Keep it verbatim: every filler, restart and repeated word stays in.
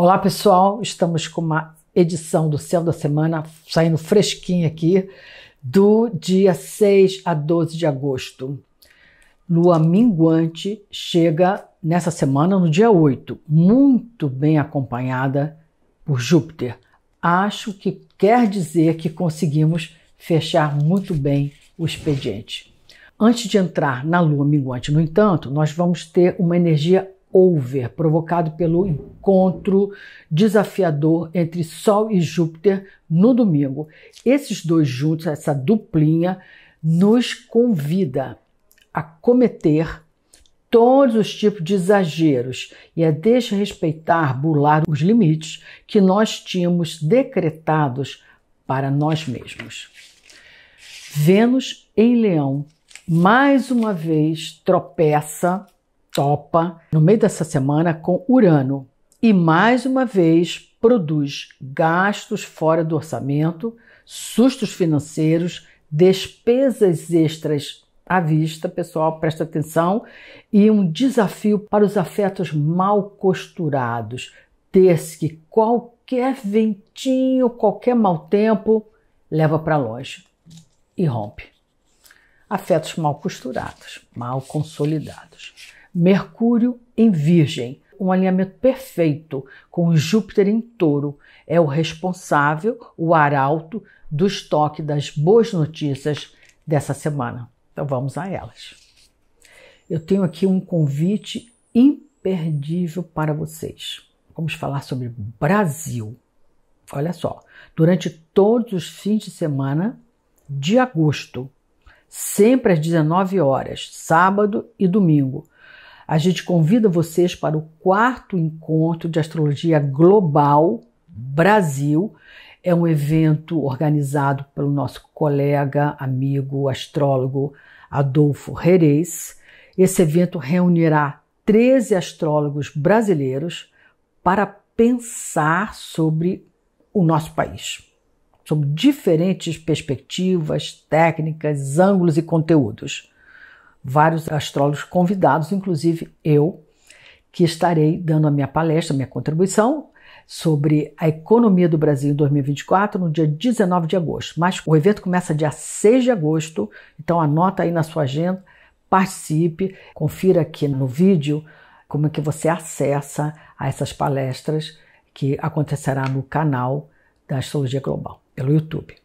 Olá pessoal, estamos com uma edição do Céu da Semana, saindo fresquinha aqui, do dia seis a doze de agosto. Lua minguante chega nessa semana, no dia oito, muito bem acompanhada por Júpiter. Acho que quer dizer que conseguimos fechar muito bem o expediente. Antes de entrar na Lua minguante, no entanto, nós vamos ter uma energia over, provocado pelo encontro desafiador entre Sol e Júpiter no domingo. Esses dois juntos, essa duplinha, nos convida a cometer todos os tipos de exageros e a desrespeitar, burlar os limites que nós tínhamos decretados para nós mesmos. Vênus em Leão, mais uma vez, tropeça topa no meio dessa semana com Urano e mais uma vez produz gastos fora do orçamento, sustos financeiros, despesas extras à vista, pessoal, presta atenção, e um desafio para os afetos mal costurados, ter-se que qualquer ventinho, qualquer mau tempo leva para longe e rompe. Afetos mal costurados, mal consolidados. Mercúrio em Virgem, um alinhamento perfeito com Júpiter em Touro, é o responsável, o arauto do estoque das boas notícias dessa semana. Então vamos a elas. Eu tenho aqui um convite imperdível para vocês. Vamos falar sobre Brasil. Olha só, durante todos os fins de semana de agosto, sempre às dezenove horas, sábado e domingo, a gente convida vocês para o quarto Encontro de Astrologia Global Brasil. É um evento organizado pelo nosso colega, amigo, astrólogo Adolfo Rereis. Esse evento reunirá treze astrólogos brasileiros para pensar sobre o nosso país, sobre diferentes perspectivas, técnicas, ângulos e conteúdos. Vários astrólogos convidados, inclusive eu, que estarei dando a minha palestra, a minha contribuição sobre a economia do Brasil em dois mil e vinte e quatro, no dia dezenove de agosto. Mas o evento começa dia seis de agosto, então anota aí na sua agenda, participe, confira aqui no vídeo como é que você acessa a essas palestras que acontecerá no canal da Astrologia Global, pelo YouTube.